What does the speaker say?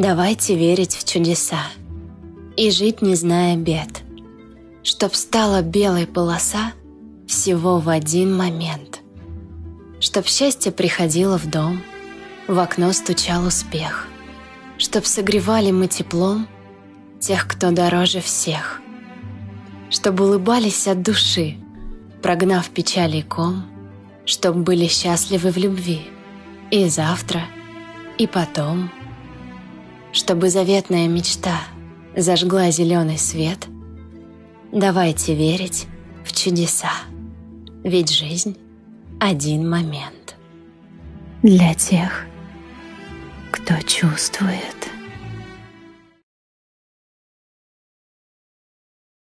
Давайте верить в чудеса и жить, не зная бед, чтоб стала белой полоса всего в один момент, чтоб счастье приходило в дом, в окно стучал успех, чтоб согревали мы теплом тех, кто дороже всех, чтоб улыбались от души, прогнав печаль и ком, чтоб были счастливы в любви и завтра, и потом, чтобы заветная мечта зажгла зеленый свет. Давайте верить в чудеса, ведь жизнь — один момент. Для тех, кто чувствует.